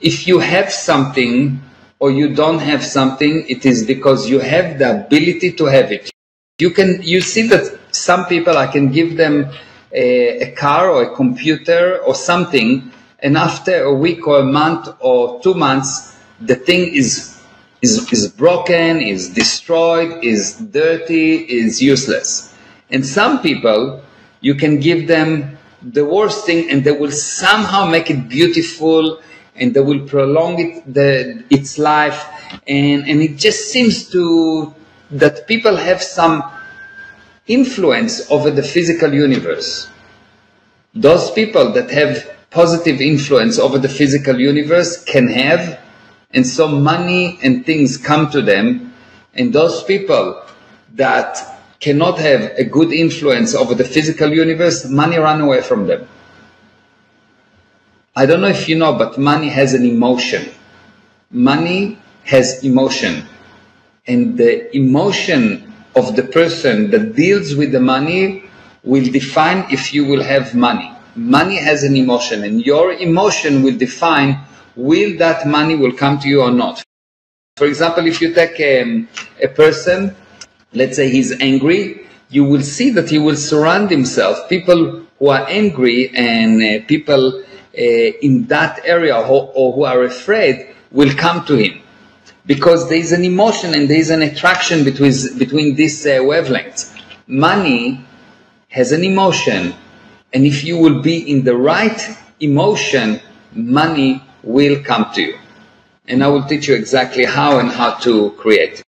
if you have something or you don't have something, it is because you have the ability to have it. You see that some people, I can give them a car or a computer or something, and after a week or a month or 2 months, the thing is broken, is destroyed, is dirty, is useless. And some people, you can give them the worst thing and they will somehow make it beautiful and they will prolong it, its life. And it just seems to that people have some influence over the physical universe. Those people that have positive influence over the physical universe can have, and so money and things come to them. And those people that cannot have a good influence over the physical universe, money run away from them. I don't know if you know, but money has an emotion. Money has emotion. And the emotion of the person that deals with the money will define if you will have money. Money has an emotion, and your emotion will define will that money will come to you or not. For example, if you take a person, let's say he's angry, you will see that he will surround himself people who are angry, and people in that area or who are afraid will come to him, because there is an emotion and there is an attraction between these wavelengths. Money has an emotion, and if you will be in the right emotion, money will come to you. And I will teach you exactly how and how to create it.